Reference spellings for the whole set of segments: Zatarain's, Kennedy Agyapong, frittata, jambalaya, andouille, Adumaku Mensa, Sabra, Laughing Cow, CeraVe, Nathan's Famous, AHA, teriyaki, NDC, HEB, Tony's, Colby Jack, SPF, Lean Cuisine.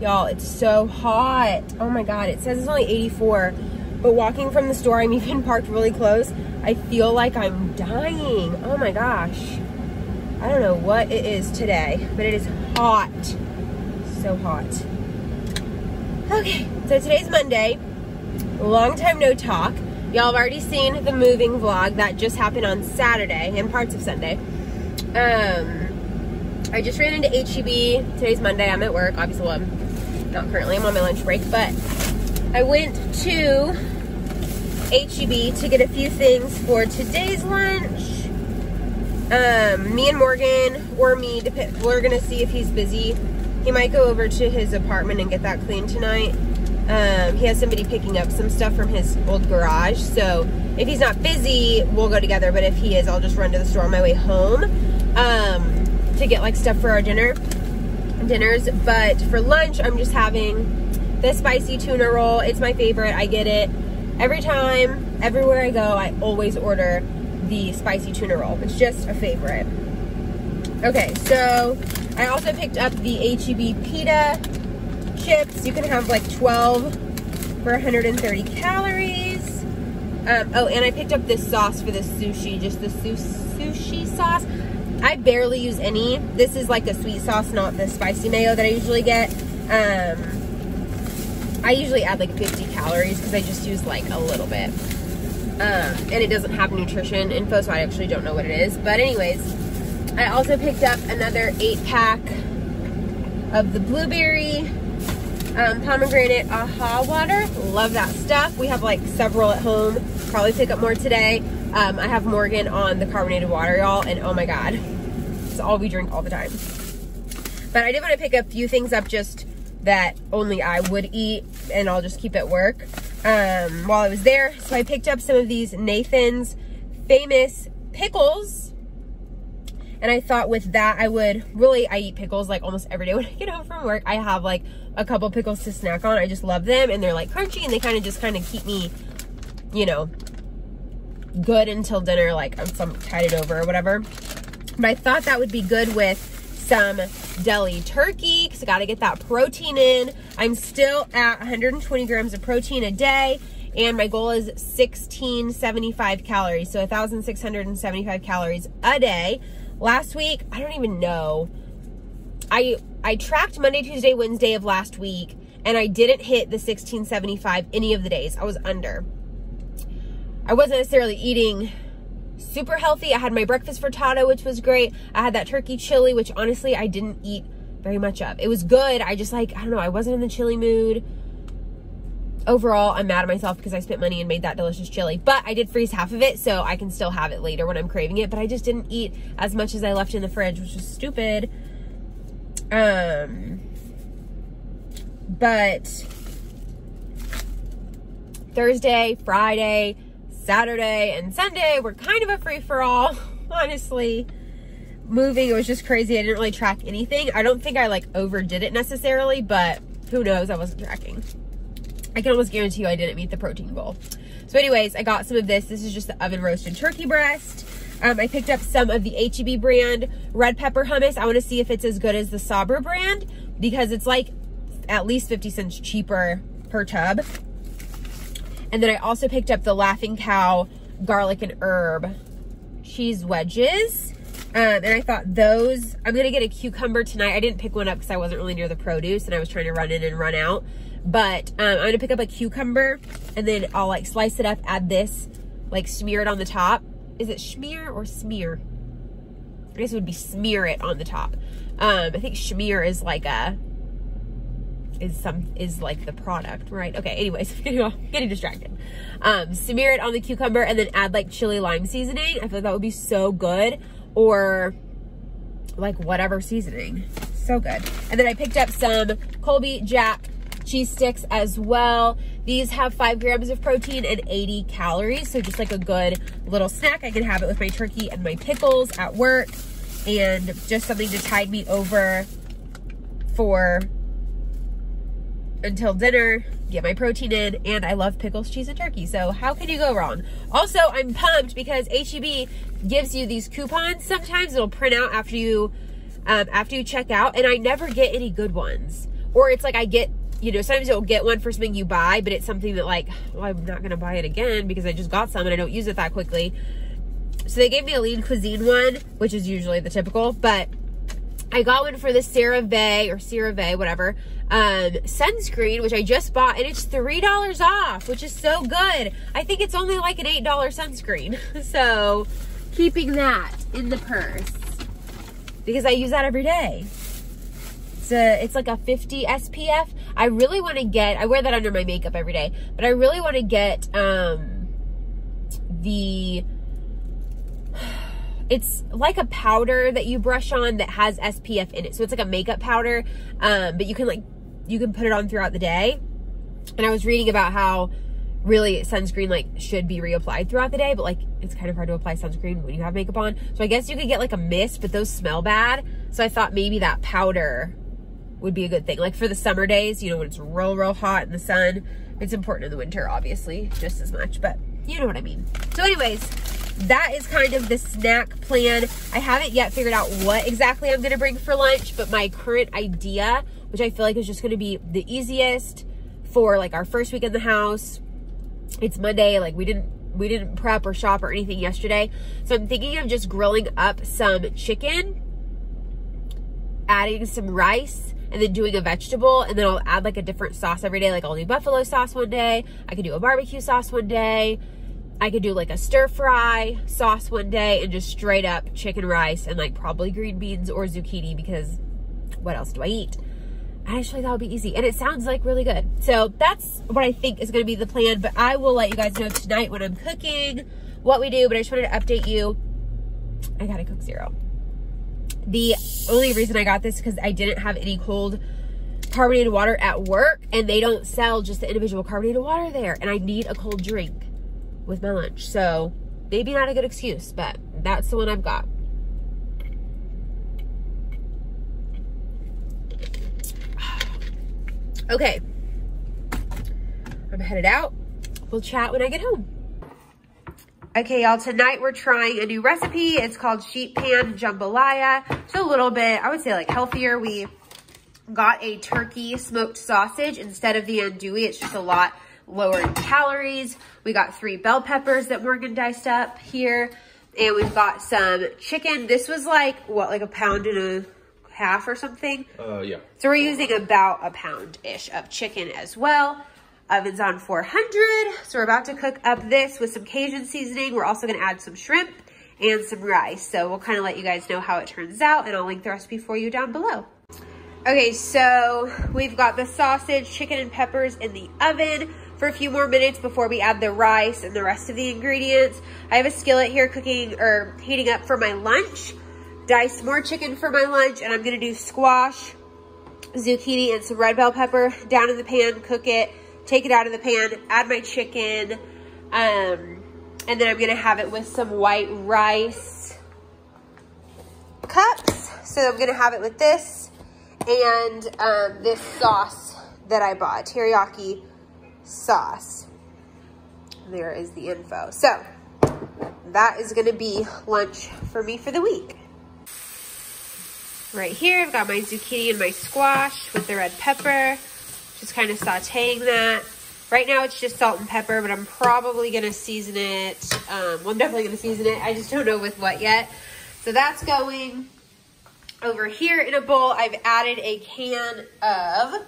Y'all, it's so hot. Oh my God, it says it's only 84, but walking from the store, I'm even parked really close. I feel like I'm dying. Oh my gosh. I don't know what it is today, but it is hot. So hot. Okay, so today's Monday. Long time no talk. Y'all have already seen the moving vlog that just happened on Saturday and parts of Sunday. I just ran into HEB. Today's Monday. I'm at work. Obviously, well, I'm not currently. I'm on my lunch break, but I went to HEB to get a few things for today's lunch. Me and Morgan, or me, we're going to see if he's busy. He might go over to his apartment and get that cleaned tonight. He has somebody picking up some stuff from his old garage, so if he's not busy, we'll go together, but if he is, I'll just run to the store on my way home. To get like stuff for our dinners, but for lunch I'm just having the spicy tuna roll. It's my favorite. I get it every time, everywhere I go. I always order the spicy tuna roll. It's just a favorite. Okay, so I also picked up the HEB pita chips. You can have like 12 for 130 calories. Oh, and I picked up this sauce for the sushi, just the sushi sauce. I barely use any. This is like a sweet sauce, not the spicy mayo that I usually get. I usually add like 50 calories because I just use like a little bit. And it doesn't have nutrition info, so I actually don't know what it is. But anyways, I also picked up another 8-pack of the blueberry pomegranate AHA water. Love that stuff. We have like several at home. Probably pick up more today. I have Morgan on the carbonated water, y'all, and oh my God, it's all we drink all the time. But I did want to pick a few things up just that only I would eat, and I'll just keep at work while I was there. So I picked up some of these Nathan's Famous pickles, and I thought with that I would really, I eat pickles like almost every day when I get home from work. I have like a couple pickles to snack on. I just love them, and they're like crunchy, and they kind of keep me, you know, good until dinner, like I'm tied it over or whatever. But I thought that would be good with some deli turkey because I gotta get that protein in. I'm still at 120 grams of protein a day, and my goal is 1675 calories, so 1675 calories a day. Last week, I don't even know, I tracked Monday, Tuesday, Wednesday of last week, and I didn't hit the 1675 any of the days. I was under. I wasn't necessarily eating super healthy. I had my breakfast frittata, which was great. I had that turkey chili, which honestly I didn't eat very much of. It was good. I just like, I don't know, I wasn't in the chili mood. Overall, I'm mad at myself because I spent money and made that delicious chili, but I did freeze half of it, so I can still have it later when I'm craving it, but I just didn't eat as much as I left in the fridge, which was stupid. But Thursday, Friday, Saturday and Sunday were kind of a free-for-all, honestly. Moving, it was just crazy. I didn't really track anything. I don't think I like overdid it necessarily, but who knows, I wasn't tracking. I can almost guarantee you I didn't meet the protein goal. So anyways, I got some of this. This is just the oven roasted turkey breast. I picked up some of the HEB brand red pepper hummus. I want to see if it's as good as the Sabra brand because it's like at least 50 cents cheaper per tub. And then I also picked up the Laughing Cow garlic and herb cheese wedges. And I thought those, I'm going to get a cucumber tonight. I didn't pick one up because I wasn't really near the produce and I was trying to run in and run out. But I'm going to pick up a cucumber and then I'll like slice it up, add this, like smear it on the top. Is it schmear or smear? I guess it would be smear it on the top. I think schmear is like a, is like the product, right? Okay, anyways, getting distracted. Smear it on the cucumber and then add like chili lime seasoning. I feel like that would be so good, or like whatever seasoning, so good. And then I picked up some Colby Jack cheese sticks as well. These have 5 grams of protein and 80 calories, so just like a good little snack. I can have it with my turkey and my pickles at work, and just something to tide me over for until dinner, get my protein in, and I love pickles, cheese, and turkey, so how can you go wrong? Also, I'm pumped because HEB gives you these coupons. Sometimes it'll print out after you check out, and I never get any good ones. Or it's like I get, you know, sometimes you'll get one for something you buy, but it's something that like, well, I'm not going to buy it again because I just got some and I don't use it that quickly. So they gave me a Lean Cuisine one, which is usually the typical, but I got one for the CeraVe, whatever, sunscreen, which I just bought, and it's $3 off, which is so good. I think it's only like an $8 sunscreen. So keeping that in the purse because I use that every day. It's like a 50 SPF. I really want to get, I wear that under my makeup every day, but I really want to get, it's like a powder that you brush on that has SPF in it. So it's like a makeup powder, but you can like, you can put it on throughout the day. And I was reading about how really sunscreen like should be reapplied throughout the day, but like it's kind of hard to apply sunscreen when you have makeup on. So I guess you could get like a mist, but those smell bad. So I thought maybe that powder would be a good thing. Like for the summer days, you know, when it's real, real hot in the sun, it's important in the winter, obviously, just as much, but you know what I mean. So anyways, that is kind of the snack plan. I haven't yet figured out what exactly I'm gonna bring for lunch, but my current idea, which I feel like is just gonna be the easiest for like our first week in the house. It's Monday, like we didn't prep or shop or anything yesterday. So I'm thinking of just grilling up some chicken, adding some rice, and then doing a vegetable, and then I'll add like a different sauce every day. Like I'll do buffalo sauce one day, I could do a barbecue sauce one day, I could do like a stir fry sauce one day, and just straight up chicken rice and like probably green beans or zucchini because what else do I eat? Actually, that'll be easy. And it sounds like really good. So that's what I think is going to be the plan, but I will let you guys know tonight when I'm cooking, what we do, but I just wanted to update you. I got to cook zero. The only reason I got this is because I didn't have any cold carbonated water at work, and they don't sell just the individual carbonated water there. And I need a cold drink with my lunch. So maybe not a good excuse, but that's the one I've got. Okay, I'm headed out. We'll chat when I get home. Okay, y'all, tonight we're trying a new recipe. It's called sheet pan jambalaya. It's a little bit, I would say, like healthier. We got a turkey smoked sausage instead of the andouille. It's just a lot lower in calories. We got 3 bell peppers that Morgan diced up here. And we've got some chicken. This was like, what, like a pound and a half or something? Yeah. So we're using about a pound-ish of chicken as well. Oven's on 400. So we're about to cook up this with some Cajun seasoning. We're also gonna add some shrimp and some rice. So we'll kind of let you guys know how it turns out, and I'll link the recipe for you down below. Okay, so we've got the sausage, chicken, and peppers in the oven for a few more minutes before we add the rice and the rest of the ingredients. I have a skillet here cooking or heating up for my lunch. Dice more chicken for my lunch, and I'm gonna do squash, zucchini, and some red bell pepper down in the pan, cook it, take it out of the pan, add my chicken, and then I'm gonna have it with some white rice cups. So I'm gonna have it with this and this sauce that I bought, teriyaki sauce. There is the info. So that is gonna be lunch for me for the week. Right here, I've got my zucchini and my squash with the red pepper. Just kind of sauteing that. Right now, it's just salt and pepper, but I'm probably going to season it. Well, I'm definitely going to season it. I just don't know with what yet. So that's going over here in a bowl. I've added a can of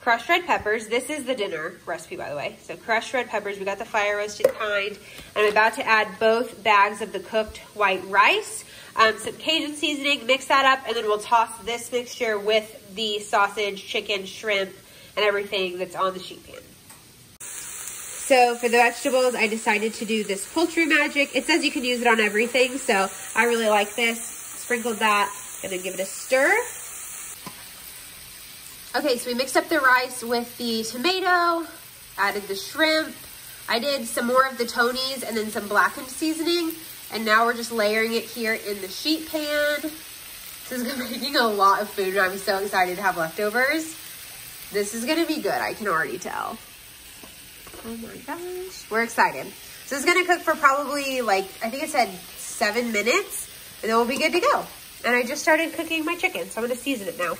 crushed red peppers. This is the dinner recipe, by the way. So crushed red peppers. We got the fire roasted kind. And I'm about to add both bags of the cooked white rice. Some Cajun seasoning, mix that up, and then we'll toss this mixture with the sausage, chicken, shrimp, and everything that's on the sheet pan. So for the vegetables, I decided to do this poultry magic. It says you can use it on everything, so I really like this. Sprinkled that, and then give it a stir. Okay, so we mixed up the rice with the tomato, added the shrimp. I did some more of the Tony's and then some blackened seasoning. And now we're just layering it here in the sheet pan. This is gonna be making a lot of food, and I'm so excited to have leftovers. This is gonna be good, I can already tell. Oh my gosh, we're excited. So this is gonna cook for probably like, I think it said 7 minutes, and then we'll be good to go. And I just started cooking my chicken, so I'm gonna season it now.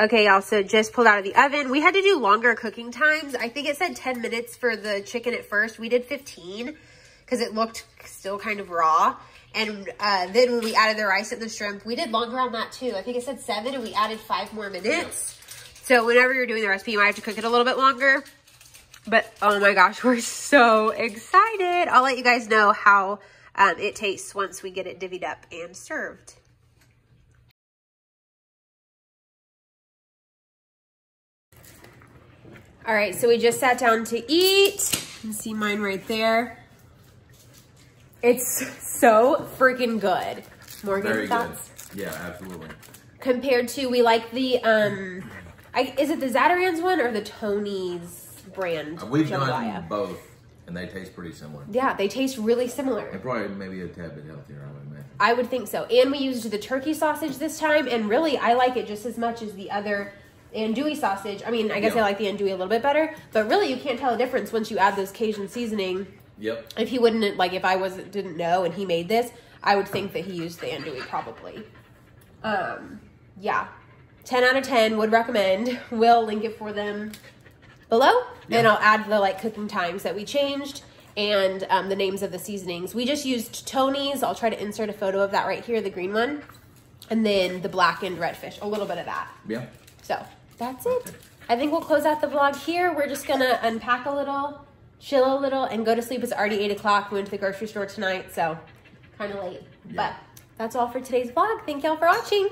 Okay, y'all, so just pulled out of the oven. We had to do longer cooking times. I think it said 10 minutes for the chicken at first. We did 15 because it looked still kind of raw. And then when we added the rice and the shrimp, we did longer on that too. I think it said 7 and we added 5 more minutes. So whenever you're doing the recipe, you might have to cook it a little bit longer. But oh my gosh, we're so excited. I'll let you guys know how it tastes once we get it divvied up and served. All right, so we just sat down to eat. You can see mine right there. It's so freaking good. Morgan, very thoughts? Good. Yeah, absolutely. Compared to, we like the, is it the Zatarain's one or the Tony's brand? We've done both, and they taste pretty similar. Yeah, they taste really similar. And probably maybe a tad bit healthier, I would imagine. I would think so. And we used the turkey sausage this time, and really, I like it just as much as the other andouille sausage. I mean, I guess I like the andouille a little bit better, but really you can't tell a difference once you add those Cajun seasoning. Yep. If he wouldn't, like if I wasn't, didn't know and he made this, I would think that he used the andouille probably. Yeah. 10 out of 10 would recommend. We'll link it for them below. Yeah. And I'll add the like cooking times that we changed and the names of the seasonings. We just used Tony's. I'll try to insert a photo of that right here, the green one. And then the blackened redfish, a little bit of that. Yeah. So that's it. I think we'll close out the vlog here. We're just gonna unpack a little, chill a little, and go to sleep. It's already 8 o'clock. We went to the grocery store tonight, so kind of late. Yeah. But that's all for today's vlog. Thank y'all for watching.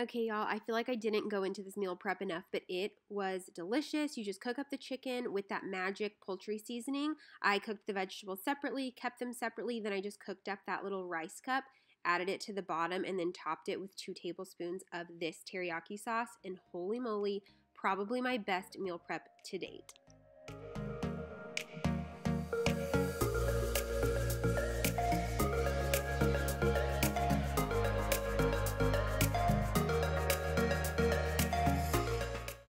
Okay, y'all, I feel like I didn't go into this meal prep enough, but it was delicious. You just cook up the chicken with that magic poultry seasoning. I cooked the vegetables separately, kept them separately, then I just cooked up that little rice cup, added it to the bottom, and then topped it with 2 tablespoons of this teriyaki sauce, and holy moly, probably my best meal prep to date.